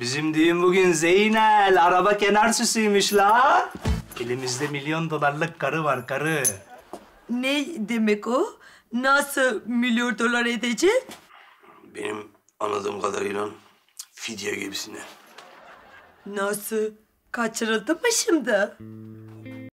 Bizim düğün bugün Zeynel. Araba kenar süsüymüş la. Elimizde $1 milyon karı var, karı. Ne demek o? Nasıl $1 milyon edecek? Benim anladığım kadarıyla fidye gibisine. Nasıl? Kaçırıldı mı şimdi?